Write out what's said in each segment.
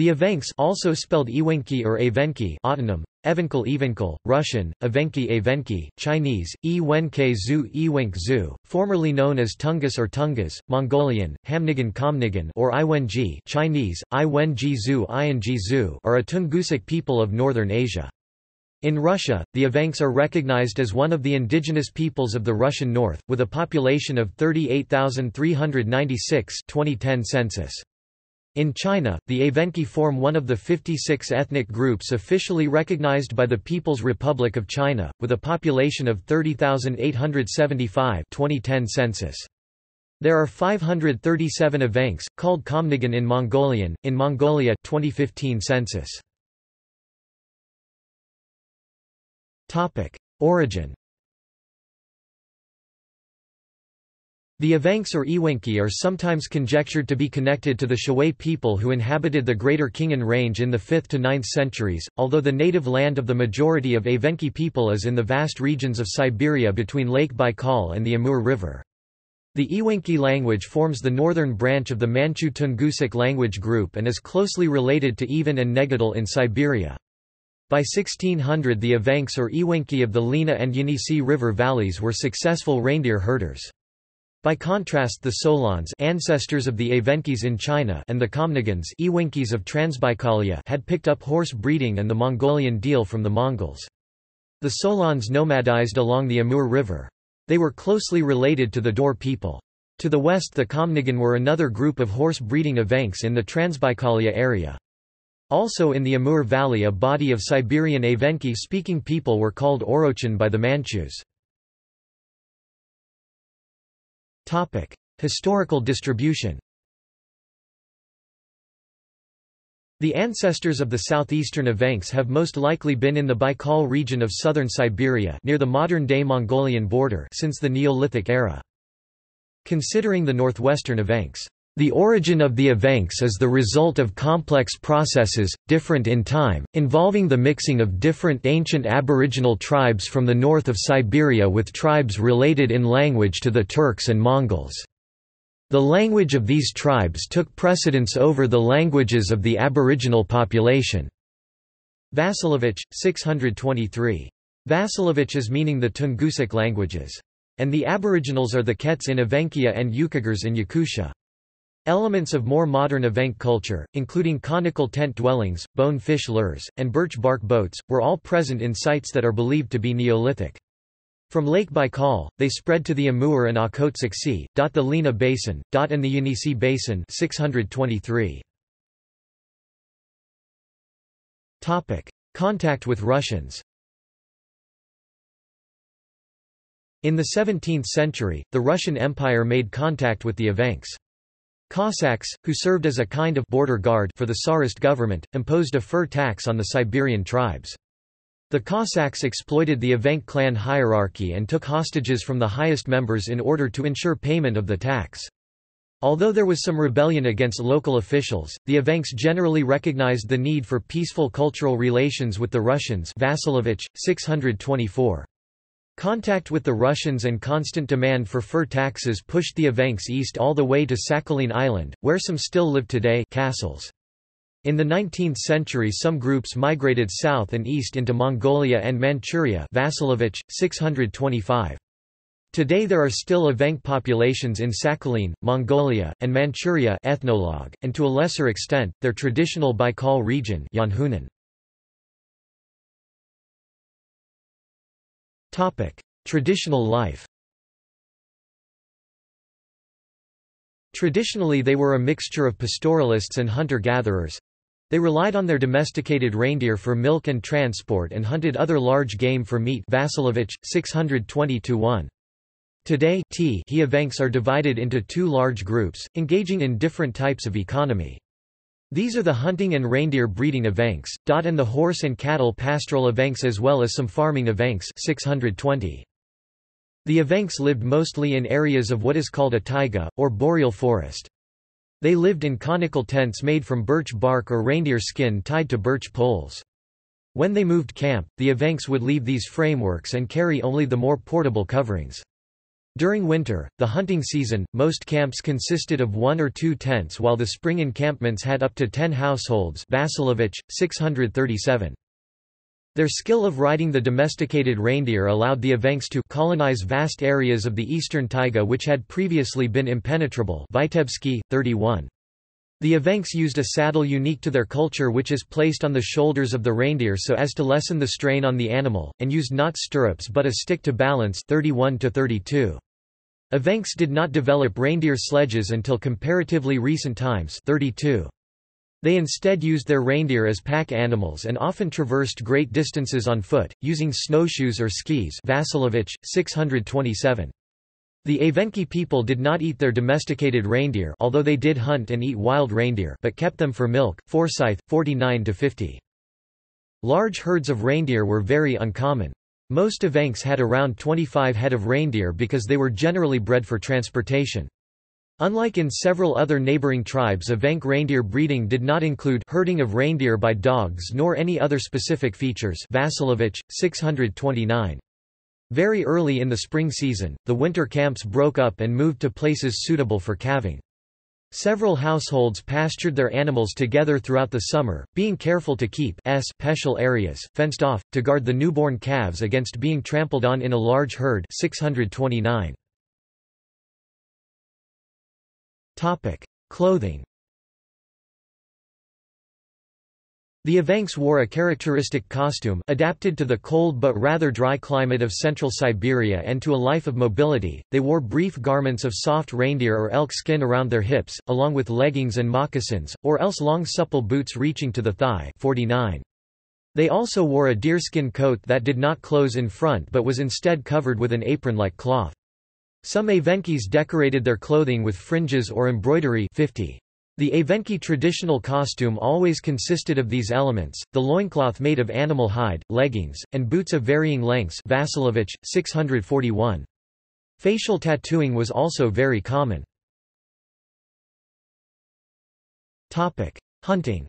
The Evenks, also spelled Ewenki or Evenki, autonym, Evenkal Evenkal, Russian, Evenki Evenki, Chinese, Ewenk-zu Ewenk-zu, formerly known as Tungus or Tungas, Mongolian, Hamnigan Komnigan or Iwenji, Chinese, Iwenji-zu Ing-zu, are a Tungusic people of northern Asia. In Russia, the Evenks are recognized as one of the indigenous peoples of the Russian north, with a population of 38,396 (2010 census). In China, the Evenki form one of the 56 ethnic groups officially recognized by the People's Republic of China, with a population of 30,875 (2010 census). There are 537 Evenks, called Komnigan in Mongolian, in Mongolia 2015 census. Origin. The Evenks or Ewenki are sometimes conjectured to be connected to the Shui people who inhabited the Greater Khingan Range in the 5th to 9th centuries, although the native land of the majority of Evenki people is in the vast regions of Siberia between Lake Baikal and the Amur River. The Ewenki language forms the northern branch of the Manchu-Tungusic language group and is closely related to Evan and Negutal in Siberia. By 1600 the Evenks or Ewenki of the Lena and Yenisei River valleys were successful reindeer herders. By contrast, the Solons, ancestors of the Evenkis in China, and the Komnigans, Ewenkis of Transbaikalia, had picked up horse breeding and the Mongolian deal from the Mongols. The Solons nomadized along the Amur River. They were closely related to the Dor people. To the west, the Komnigan were another group of horse-breeding Evenks in the Transbaikalia area. Also in the Amur Valley, a body of Siberian Evenki-speaking people were called Orochin by the Manchus. Historical distribution. The ancestors of the southeastern Evenks have most likely been in the Baikal region of southern Siberia near the modern-day Mongolian border since the Neolithic era. Considering the northwestern Evenks, the origin of the Evenks is the result of complex processes, different in time, involving the mixing of different ancient aboriginal tribes from the north of Siberia with tribes related in language to the Turks and Mongols. The language of these tribes took precedence over the languages of the aboriginal population. Vasilevich, 623. Vasilevich is meaning the Tungusic languages. And the aboriginals are the Kets in Evenkia and Yukagurs in Yakutia. Elements of more modern Evenk culture, including conical tent dwellings, bone fish lures, and birch bark boats, were all present in sites that are believed to be Neolithic. From Lake Baikal, they spread to the Amur and Okhotsk Sea, the Lena Basin, and the Yenisei Basin 623. Contact with Russians. In the 17th century, the Russian Empire made contact with the Evenks. Cossacks, who served as a kind of border guard for the Tsarist government, imposed a fur tax on the Siberian tribes. The Cossacks exploited the Evenk clan hierarchy and took hostages from the highest members in order to ensure payment of the tax. Although there was some rebellion against local officials, the Evenks generally recognized the need for peaceful cultural relations with the Russians. Vasilevich, 624. Contact with the Russians and constant demand for fur taxes pushed the Evenks east all the way to Sakhalin Island, where some still live today, castles. In the 19th century some groups migrated south and east into Mongolia and Manchuria. Vasilevich, 625. Today there are still Evenk populations in Sakhalin, Mongolia, and Manchuria, ethnologue, and to a lesser extent, their traditional Baikal region. Yanhunan. Traditional life. Traditionally they were a mixture of pastoralists and hunter-gatherers. They relied on their domesticated reindeer for milk and transport and hunted other large game for meat. Vasilevich, 620-1. Today the Evenks are divided into two large groups, engaging in different types of economy. These are the hunting and reindeer breeding Evenks, and the horse and cattle pastoral Evenks as well as some farming Evenks. 620. The Evenks lived mostly in areas of what is called a taiga, or boreal forest. They lived in conical tents made from birch bark or reindeer skin tied to birch poles. When they moved camp, the Evenks would leave these frameworks and carry only the more portable coverings. During winter, the hunting season, most camps consisted of 1 or 2 tents, while the spring encampments had up to 10 households. Vasilevich, 637. Their skill of riding the domesticated reindeer allowed the Evenks to colonize vast areas of the eastern taiga which had previously been impenetrable. Vitebsky, 31. The Evenks used a saddle unique to their culture which is placed on the shoulders of the reindeer so as to lessen the strain on the animal, and used not stirrups but a stick to balance. 31–32. Evenks did not develop reindeer sledges until comparatively recent times. 32. They instead used their reindeer as pack animals and often traversed great distances on foot, using snowshoes or skis. Vasilevich, 627. The Evenki people did not eat their domesticated reindeer, although they did hunt and eat wild reindeer, but kept them for milk. Forsyth, 49–50. Large herds of reindeer were very uncommon. Most Evenks had around 25 head of reindeer because they were generally bred for transportation. Unlike in several other neighboring tribes, Evenk reindeer breeding did not include herding of reindeer by dogs nor any other specific features. Vasilevich, 629. Very early in the spring season, the winter camps broke up and moved to places suitable for calving. Several households pastured their animals together throughout the summer, being careful to keep special areas fenced off, to guard the newborn calves against being trampled on in a large herd. 629. Clothing. The Evenks wore a characteristic costume, adapted to the cold but rather dry climate of central Siberia and to a life of mobility. They wore brief garments of soft reindeer or elk skin around their hips, along with leggings and moccasins, or else long supple boots reaching to the thigh. 49. They also wore a deerskin coat that did not close in front but was instead covered with an apron-like cloth. Some Evenkis decorated their clothing with fringes or embroidery. 50. The Evenki traditional costume always consisted of these elements, the loincloth made of animal hide, leggings, and boots of varying lengths. Vasilevich, 641. Facial tattooing was also very common. Hunting.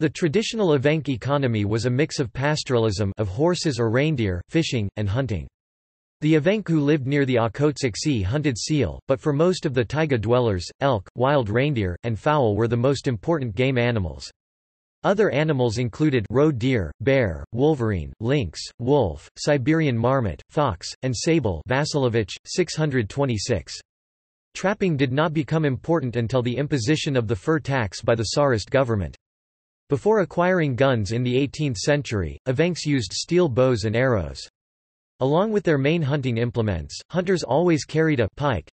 The traditional Evenk economy was a mix of pastoralism of horses or reindeer, fishing, and hunting. The Evenk who lived near the Okhotsk Sea hunted seal, but for most of the taiga dwellers, elk, wild reindeer, and fowl were the most important game animals. Other animals included roe deer, bear, wolverine, lynx, wolf, Siberian marmot, fox, and sable. Vasilevich, 626. Trapping did not become important until the imposition of the fur tax by the Tsarist government. Before acquiring guns in the 18th century, Evenks used steel bows and arrows. Along with their main hunting implements, hunters always carried a pike,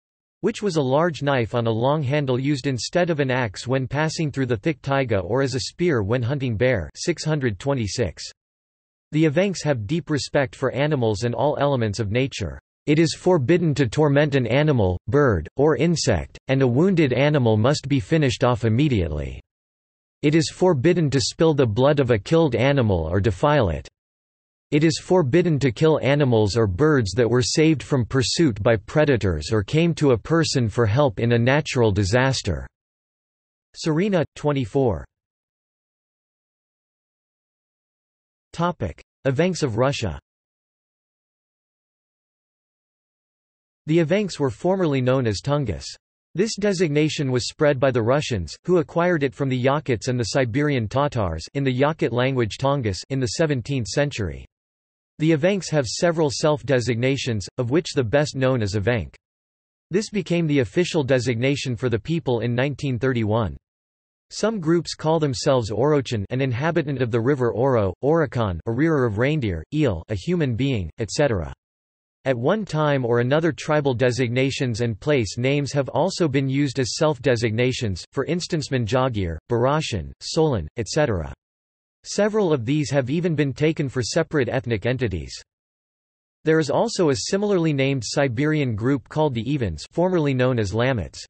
which was a large knife on a long handle used instead of an axe when passing through the thick taiga, or as a spear when hunting bear. 626. The Evenks have deep respect for animals and all elements of nature. It is forbidden to torment an animal, bird, or insect, and a wounded animal must be finished off immediately. It is forbidden to spill the blood of a killed animal or defile it. It is forbidden to kill animals or birds that were saved from pursuit by predators or came to a person for help in a natural disaster. Serena, 24. Evenks of Russia. The Evenks were formerly known as Tungus. This designation was spread by the Russians, who acquired it from the Yakuts and the Siberian Tatars in the Yakut language Tungus in the 17th century. The Evenks have several self-designations, of which the best known is Evenk. This became the official designation for the people in 1931. Some groups call themselves Orochan, an inhabitant of the river Oro, Orokhan, a rearer of reindeer, Eel, a human being, etc. At one time or another, tribal designations and place names have also been used as self-designations, for instance Manjagir, Barashan, Solan, etc. Several of these have even been taken for separate ethnic entities. There is also a similarly named Siberian group called the Evens, formerly known as Lamets.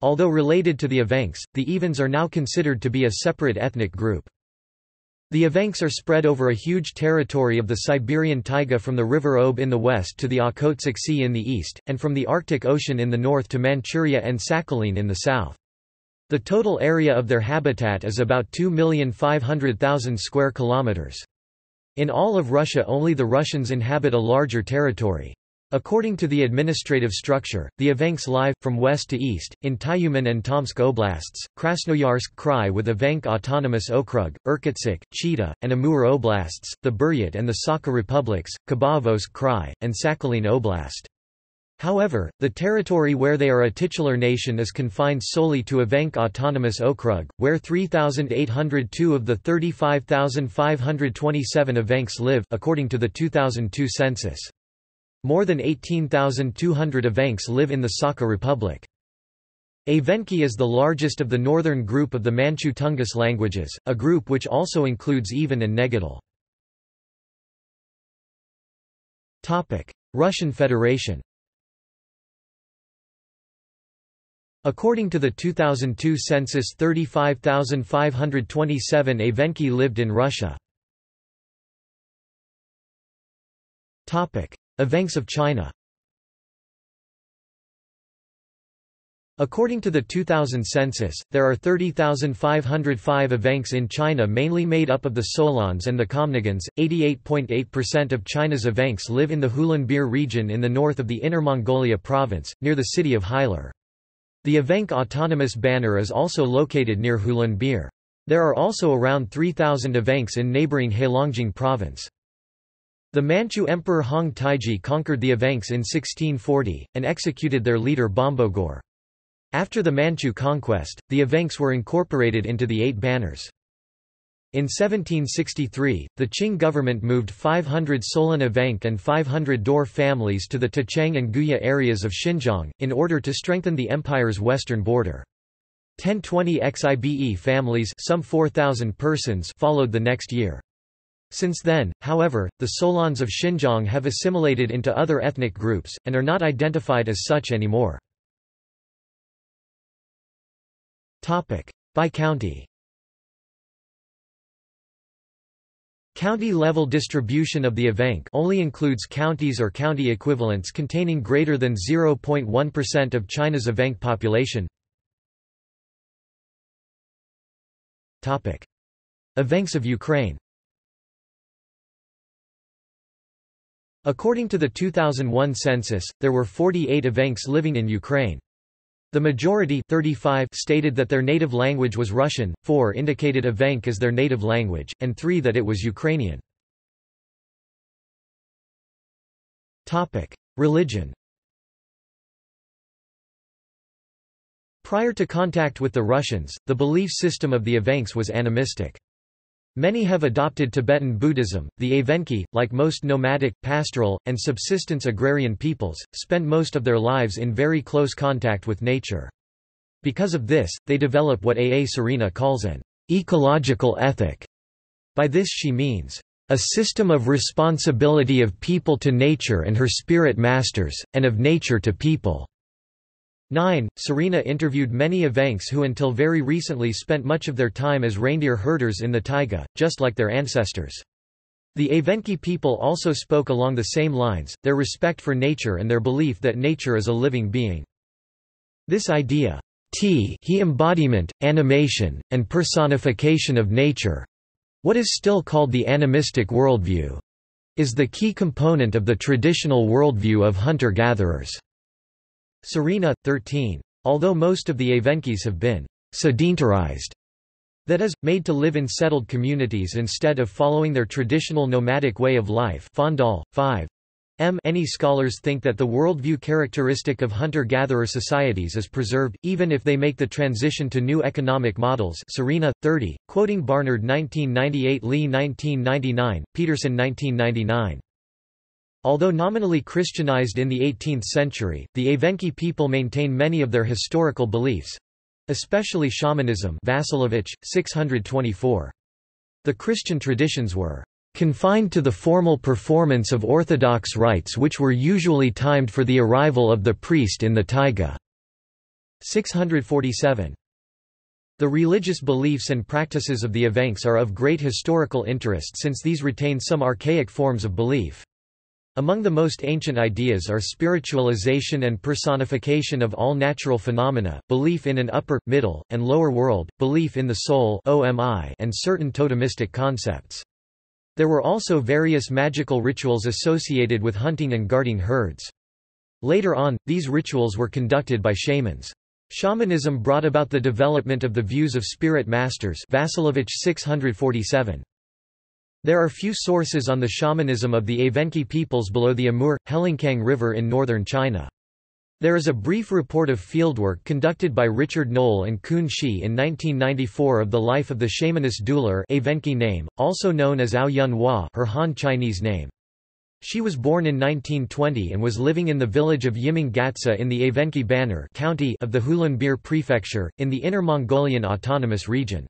Although related to the Evenks, the Evens are now considered to be a separate ethnic group. The Evenks are spread over a huge territory of the Siberian taiga from the river Ob in the west to the Okhotsk Sea in the east, and from the Arctic Ocean in the north to Manchuria and Sakhalin in the south. The total area of their habitat is about 2,500,000 square kilometers. In all of Russia, only the Russians inhabit a larger territory. According to the administrative structure, the Evenks lie, from west to east, in Tyumen and Tomsk oblasts, Krasnoyarsk Krai with Evenk Autonomous Okrug, Irkutsk, Chita, and Amur oblasts, the Buryat and the Sakha republics, Khabarovsk Krai, and Sakhalin oblast. However, the territory where they are a titular nation is confined solely to Evenk Autonomous Okrug, where 3,802 of the 35,527 Evenks live, according to the 2002 census. More than 18,200 Evenks live in the Sakha Republic. Evenki is the largest of the northern group of the Manchu Tungus languages, a group which also includes Evan and Negutal. Russian Federation. According to the 2002 census, 35,527 Evenki lived in Russia. Evenks of China. According to the 2000 census, there are 30,505 Evenks in China, mainly made up of the Solons and the Komnogans. 88.8% of China's Evenks live in the Hulunbir region in the north of the Inner Mongolia province, near the city of Hailar. The Evenk Autonomous Banner is also located near Hulunbir. There are also around 3,000 Evenks in neighboring Heilongjiang province. The Manchu Emperor Hong Taiji conquered the Evenks in 1640, and executed their leader Bombogor. After the Manchu conquest, the Evenks were incorporated into the Eight Banners. In 1763, the Qing government moved 500 Solon Evenk and 500 Dor families to the Tachang and Guya areas of Xinjiang, in order to strengthen the empire's western border. 1020 Xibe families, some 4,000 persons, followed the next year. Since then, however, the Solons of Xinjiang have assimilated into other ethnic groups, and are not identified as such anymore. By county. County-level distribution of the Evenk only includes counties or county equivalents containing greater than 0.1% of China's Evenk population. Evenks of Ukraine. According to the 2001 census, there were 48 Evenks living in Ukraine. The majority, 35, stated that their native language was Russian, 4 indicated Evenk as their native language, and 3 that it was Ukrainian. Religion. Prior to contact with the Russians, the belief system of the Evenks was animistic. Many have adopted Tibetan Buddhism. The Evenki, like most nomadic, pastoral, and subsistence agrarian peoples, spend most of their lives in very close contact with nature. Because of this, they develop what A. A. Serena calls an ecological ethic. By this she means, a system of responsibility of people to nature and her spirit masters, and of nature to people. 9. Serena interviewed many Evenks who until very recently spent much of their time as reindeer herders in the taiga, just like their ancestors. The Evenki people also spoke along the same lines, their respect for nature and their belief that nature is a living being. This idea, t he embodiment, animation, and personification of nature, what is still called the animistic worldview, is the key component of the traditional worldview of hunter-gatherers. Serena, 13. Although most of the Evenkis have been sedentarized, that is, made to live in settled communities instead of following their traditional nomadic way of life. Fondal, 5. Many scholars think that the worldview characteristic of hunter-gatherer societies is preserved, even if they make the transition to new economic models. Serena, 30. Quoting Barnard 1998, Lee 1999, Peterson 1999. Although nominally Christianized in the 18th century, the Evenki people maintain many of their historical beliefs, especially shamanism. Vasilovich, 624. The Christian traditions were confined to the formal performance of Orthodox rites, which were usually timed for the arrival of the priest in the taiga. 647. The religious beliefs and practices of the Evenks are of great historical interest, since these retain some archaic forms of belief. Among the most ancient ideas are spiritualization and personification of all natural phenomena, belief in an upper, middle, and lower world, belief in the soul and certain totemistic concepts. There were also various magical rituals associated with hunting and guarding herds. Later on, these rituals were conducted by shamans. Shamanism brought about the development of the views of spirit masters. Vasilevich 647. There are few sources on the shamanism of the Evenki peoples below the Amur-Helinkang River in northern China. There is a brief report of fieldwork conducted by Richard Knoll and Kun Shi in 1994 of the life of the shamaness Duler, Evenki name, also known as Ao Yun Hua, her Han Chinese name. She was born in 1920 and was living in the village of Yiming Gatsa in the Evenki Banner County of the Hulunbir Prefecture, in the Inner Mongolian Autonomous Region.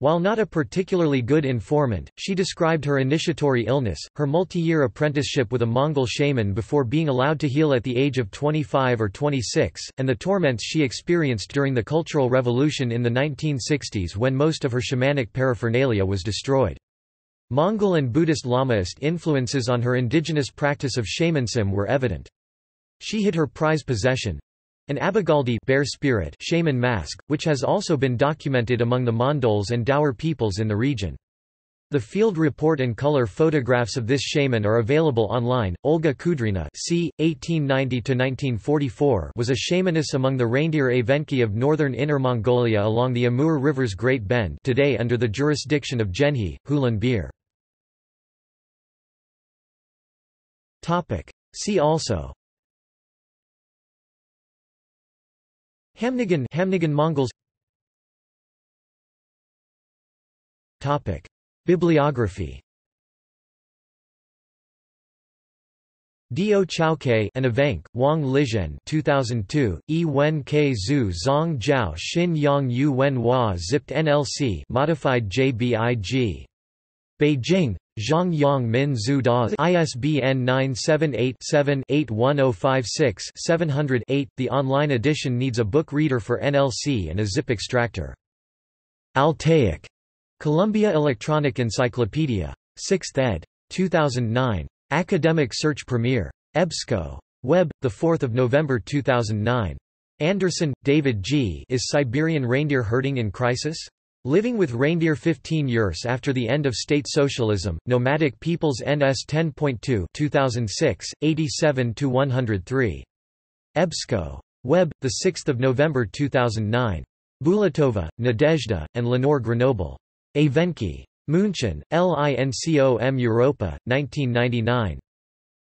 While not a particularly good informant, she described her initiatory illness, her multi-year apprenticeship with a Mongol shaman before being allowed to heal at the age of 25 or 26, and the torments she experienced during the Cultural Revolution in the 1960s when most of her shamanic paraphernalia was destroyed. Mongol and Buddhist Lamaist influences on her indigenous practice of shamanism were evident. She hid her prize possession—an abagaldi bear spirit shaman mask, which has also been documented among the Mondols and Daur peoples in the region. The field report and color photographs of this shaman are available online. Olga Kudryna (c. 1890–1944) was a shamaness among the reindeer Evenki of northern Inner Mongolia along the Amur River's Great Bend, today under the jurisdiction of Genhi, Hulunbir. Topic. See also: Hamnigan, Hamnigan Mongols. Topic. Bibliography. Dio Chowke, An Evenk, Wang Lizhen 2002, E Wen K Zhu Zong Zhao Xin Yang Yu Wen Hua Zipped NLC Modified JBIG. Beijing, Zhang Yang Min Zhu Da. ISBN 978-7-81056-700-8. The online edition needs a book reader for NLC and a zip extractor. Altaic. Columbia Electronic Encyclopedia. 6th ed. 2009. Academic Search Premier. EBSCO. Web, 4 November 2009. Anderson, David G. Is Siberian reindeer herding in crisis? Living with reindeer 15 years after the end of state socialism, Nomadic Peoples NS 10.2 2006, 87–103. EBSCO. Web, 6 November 2009. Bulatova, Nadezhda, and Lenore Grenoble. Evenki. München, Lincom Europa, 1999.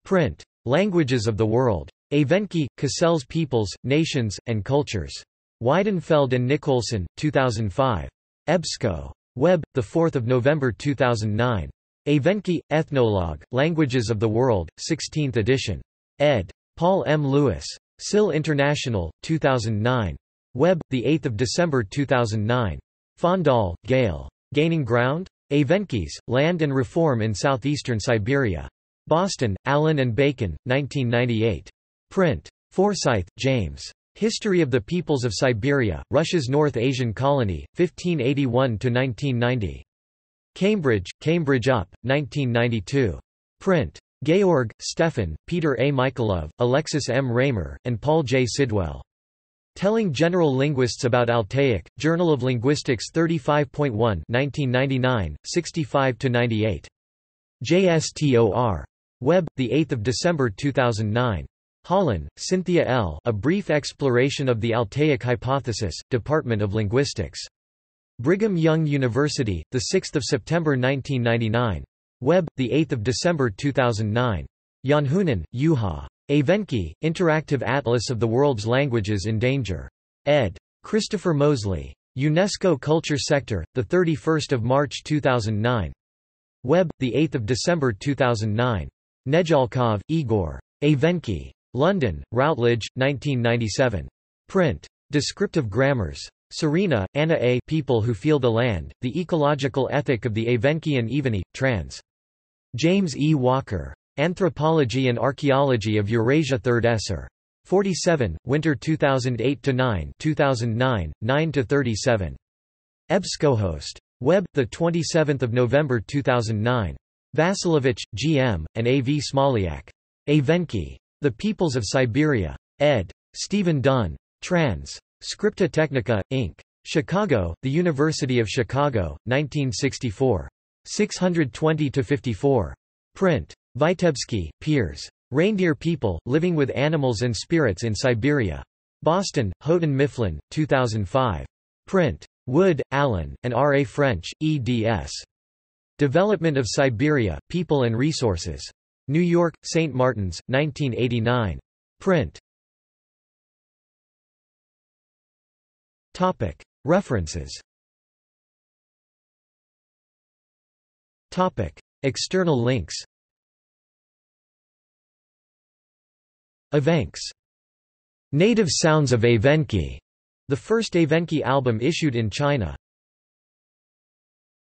Print. Languages of the World. Evenki, Cassell's Peoples, Nations, and Cultures. Weidenfeld and Nicholson, 2005. EBSCO. Web, 4 November 2009. Evenki, Ethnologue, Languages of the World, 16th edition. Ed. Paul M. Lewis. SIL International, 2009. Web, 8 December 2009. Fondal, Gale. Gaining Ground? Evenkis, Land and Reform in Southeastern Siberia. Boston, Allen and Bacon, 1998. Print. Forsyth, James. History of the Peoples of Siberia, Russia's North Asian Colony, 1581–1990. Cambridge, Cambridge UP, 1992. Print. Georg, Stefan, Peter A. Michailov, Alexis M. Raymer, and Paul J. Sidwell. Telling General Linguists About Altaic, Journal of Linguistics 35.1 1999, 65–98. JSTOR. Web, 8 December 2009. Holland, Cynthia L. A Brief Exploration of the Altaic Hypothesis, Department of Linguistics. Brigham Young University, 6 September 1999. Web, 8 December 2009. Yanhunan, Yuha. Evenki, Interactive Atlas of the World's Languages in Danger. Ed. Christopher Mosley. UNESCO Culture Sector, 31 March 2009. Web, 8 December 2009. Nedjalkov, Igor. Evenki. London, Routledge, 1997. Print. Descriptive Grammars. Serena, Anna A. People Who Feel the Land, The Ecological Ethic of the Evenki and Ivani, trans. James E. Walker. Anthropology and Archaeology of Eurasia 3rd Esser. 47, Winter 2008–9 2009, 9–37. EBSCOhost. Web, 27 November 2009. Vasilevich, G.M., and A.V. Smoliak. Evenki. The Peoples of Siberia. Ed. Stephen Dunn. Trans. Scripta Technica, Inc. Chicago, The University of Chicago, 1964. 620–54. Print. Vitebsky, Piers. Reindeer People, Living with Animals and Spirits in Siberia. Boston, Houghton Mifflin, 2005. Print. Wood, Allen, and R. A. French, eds. Development of Siberia, People and Resources. New York, St. Martin's, 1989. Print. References. External links. Evenks. Native Sounds of Evenki, the first Evenki album issued in China.